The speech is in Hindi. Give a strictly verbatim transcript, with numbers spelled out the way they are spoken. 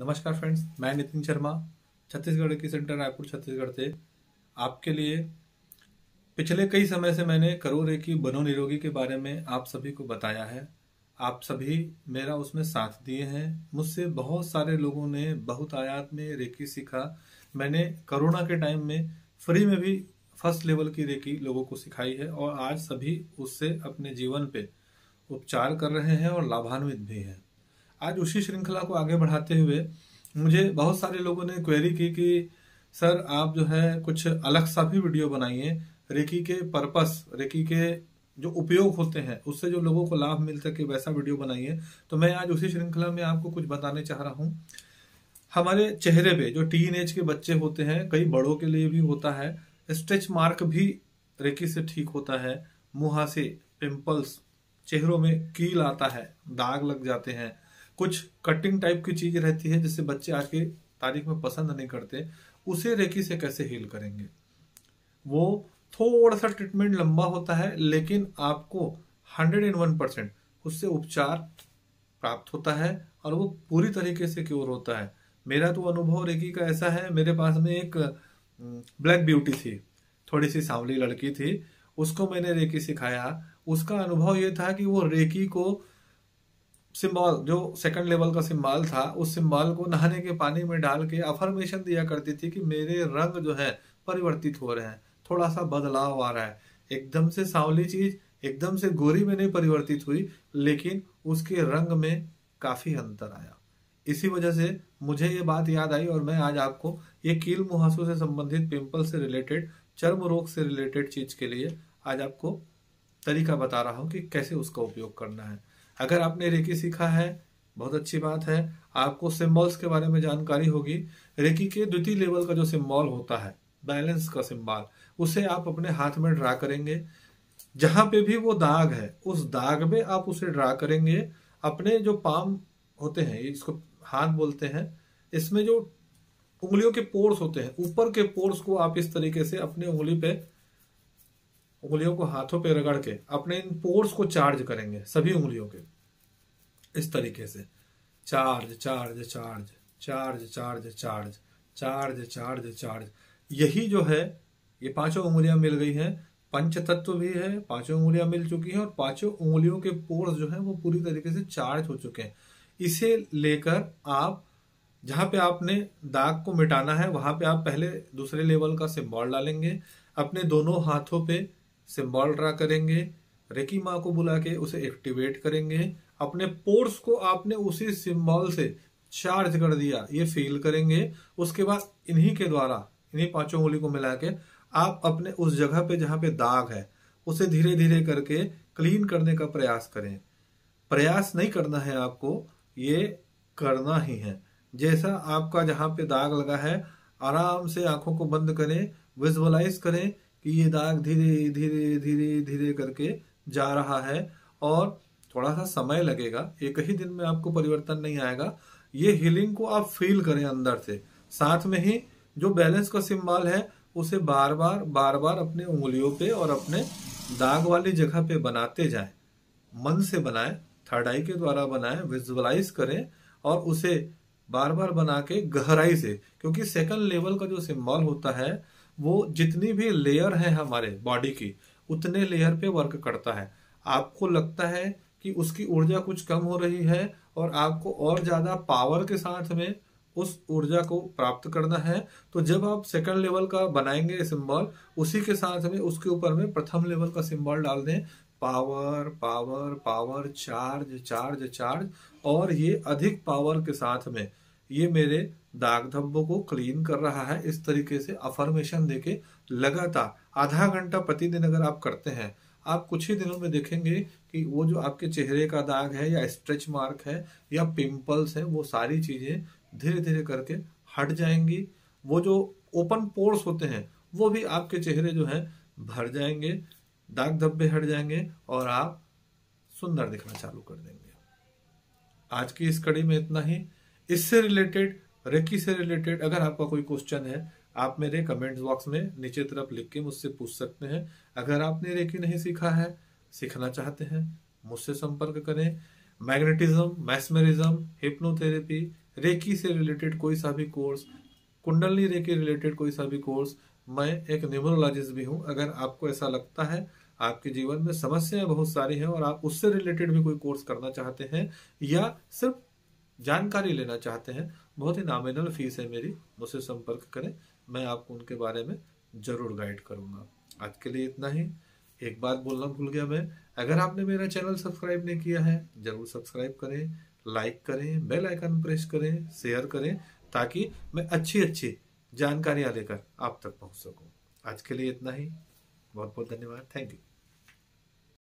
नमस्कार फ्रेंड्स, मैं नितिन शर्मा छत्तीसगढ़ की सेंटर रायपुर छत्तीसगढ़ से आपके लिए पिछले कई समय से मैंने कोरोना रेकी बनो निरोगी के बारे में आप सभी को बताया है। आप सभी मेरा उसमें साथ दिए हैं। मुझसे बहुत सारे लोगों ने बहुत आयात में रेकी सीखा। मैंने कोरोना के टाइम में फ्री में भी फर्स्ट लेवल की रेकी लोगों को सिखाई है और आज सभी उससे अपने जीवन पे उपचार कर रहे हैं और लाभान्वित भी हैं। आज उसी श्रृंखला को आगे बढ़ाते हुए मुझे बहुत सारे लोगों ने क्वेरी की कि सर आप जो है कुछ अलग सा भी वीडियो बनाइए, रेकी के पर्पस, रेकी के जो उपयोग होते हैं उससे जो लोगों को लाभ मिल सके वैसा वीडियो बनाइए। तो मैं आज उसी श्रृंखला में आपको कुछ बताने चाह रहा हूँ। हमारे चेहरे पे जो टीन एज के बच्चे होते हैं, कई बड़ों के लिए भी होता है, स्ट्रेच मार्क भी रेकी से ठीक होता है। मुहासे, पिंपल्स, चेहरों में कील आता है, दाग लग जाते हैं, कुछ कटिंग टाइप की चीज रहती है जिससे बच्चे आज की तारीख में पसंद नहीं करते, उसे रेकी से कैसे हील करेंगे। वो थोड़ा सा ट्रीटमेंट लंबा होता है लेकिन आपको हंड्रेड एंड वन परसेंट उससे उपचार प्राप्त होता है और वो पूरी तरीके से क्योर होता है। मेरा तो अनुभव रेकी का ऐसा है, मेरे पास में एक ब्लैक ब्यूटी थी, थोड़ी सी सांवली लड़की थी, उसको मैंने रेकी सिखाया। उसका अनुभव ये था कि वो रेकी को सिंबल, जो सेकंड लेवल का सिंबल था, उस सिंबल को नहाने के पानी में डाल के अफर्मेशन दिया करती थी कि मेरे रंग जो है परिवर्तित हो रहे हैं, थोड़ा सा बदलाव आ रहा है। एकदम से सांवली चीज एकदम से गोरी में नहीं परिवर्तित हुई लेकिन उसके रंग में काफी अंतर आया। इसी वजह से मुझे ये बात याद आई और मैं आज आपको ये कील मुहासों से संबंधित, पिंपल से रिलेटेड, चर्म रोग से रिलेटेड चीज के लिए आज आपको तरीका बता रहा हूँ कि कैसे उसका उपयोग करना है। अगर आपने रेकी सीखा है बहुत अच्छी बात है, आपको सिम्बॉल्स के बारे में जानकारी होगी। रेकी के द्वितीय लेवल का जो सिम्बॉल होता है, बैलेंस का सिम्बॉल, उसे आप अपने हाथ में ड्रा करेंगे। जहां पे भी वो दाग है उस दाग में आप उसे ड्रा करेंगे। अपने जो पाम होते हैं, इसको हाथ बोलते हैं, इसमें जो उंगलियों के पोर्स होते हैं, ऊपर के पोर्स को आप इस तरीके से अपने उंगली पे, उंगलियों को हाथों पे रगड़ के अपने इन पोर्स को चार्ज करेंगे, सभी उंगलियों के इस तरीके से charge charge charge charge charge charge charge charge charge. यही जो है, ये पांचों उंगलियां मिल गई हैं, पंच तत्व भी है, पांचों उंगलियां मिल चुकी हैं और पांचों उंगलियों के पोर्स जो है वो पूरी तरीके से चार्ज हो चुके हैं। इसे लेकर आप जहां पे आपने दाग को मिटाना है वहां पे आप पहले दूसरे लेवल का सिंबॉल डालेंगे, अपने दोनों हाथों पे सिंबॉल ड्रा करेंगे, रेकी माँ को बुला के उसे एक्टिवेट करेंगे। अपने पोर्स को आपने उसी सिंबॉल से चार्ज कर दिया, ये फील करेंगे। उसके बाद इन्हीं के द्वारा, इन्हीं पांचों उंगली को मिला के आप अपने उस जगह पे जहां पे दाग है उसे धीरे धीरे करके क्लीन करने का प्रयास करें। प्रयास नहीं करना है आपको, ये करना ही है। जैसा आपका जहां पे दाग लगा है आराम से आंखों को बंद करें, विजुअलाइज करें कि ये दाग धीरे धीरे धीरे धीरे करके जा रहा है और थोड़ा सा समय लगेगा, एक ही दिन में आपको परिवर्तन नहीं आएगा। ये हीलिंग को आप फील करें अंदर से। साथ में ही जो बैलेंस का सिंबल है उसे बार बार बार बार अपने उंगलियों पे और अपने दाग वाली जगह पे बनाते जाएं, मन से बनाएं, थर्ड आई के द्वारा बनाएं, विजुअलाइज करें और उसे बार बार बना के गहराई से, क्योंकि सेकंड लेवल का जो सिंबल होता है वो जितनी भी लेयर है हमारे बॉडी की उतने लेयर पे वर्क करता है। आपको लगता है कि उसकी ऊर्जा कुछ कम हो रही है और आपको और ज्यादा पावर के साथ में उस ऊर्जा को प्राप्त करना है, तो जब आप सेकंड लेवल का बनाएंगे सिंबल उसी के साथ में उसके ऊपर में प्रथम लेवल का सिंबल डाल दें, power power power, charge charge charge, और ये अधिक पावर के साथ में ये मेरे दाग धब्बों को क्लीन कर रहा है। इस तरीके से अफर्मेशन देके लगातार आधा घंटा प्रतिदिन अगर आप करते हैं, आप कुछ ही दिनों में देखेंगे कि वो जो आपके चेहरे का दाग है या स्ट्रेच मार्क है या पिंपल्स है, वो सारी चीजें धीरे धीरे करके हट जाएंगी। वो जो ओपन पोर्स होते हैं वो भी आपके चेहरे जो है भर जाएंगे, दाग धब्बे हट जाएंगे और आप सुंदर दिखना चालू कर देंगे। आज की इस कड़ी में इतना ही। इससे रिलेटेड, रेकी से रिलेटेड अगर आपका कोई क्वेश्चन है आप मेरे कमेंट्स बॉक्स में नीचे तरफ लिख के मुझसे पूछ सकते हैं। अगर आपने रेकी नहीं सीखा है, सीखना चाहते हैं, मुझसे संपर्क करें। मैग्नेटिज्म, मैस्मेरिज्म, हिप्नोथेरेपी, रेकी से रिलेटेड कोई सा भी कोर्स, कुंडली रेकी रिलेटेड कोई सा भी कोर्स। मैं एक न्यूमरोलॉजिस्ट भी हूँ। अगर आपको ऐसा लगता है आपके जीवन में समस्याएं बहुत सारी हैं और आप उससे रिलेटेड भी कोई कोर्स करना चाहते हैं या सिर्फ जानकारी लेना चाहते हैं, बहुत ही नॉमिनल फीस है मेरी, मुझसे संपर्क करें, मैं आपको उनके बारे में ज़रूर गाइड करूँगा। आज के लिए इतना ही। एक बात बोलना भूल गया मैं, अगर आपने मेरा चैनल सब्सक्राइब नहीं किया है ज़रूर सब्सक्राइब करें, लाइक करें, बेल आइकन प्रेस करें, शेयर करें, ताकि मैं अच्छी अच्छी जानकारियाँ लेकर आप तक पहुँच सकूँ। आज के लिए इतना ही। बहुत बहुत धन्यवाद। Thank you.